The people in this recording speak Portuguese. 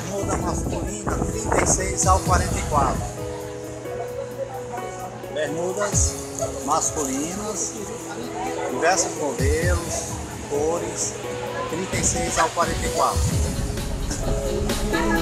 bermuda masculina 36 ao 44. Bermudas masculinas, diversos modelos, cores, 36 ao 44.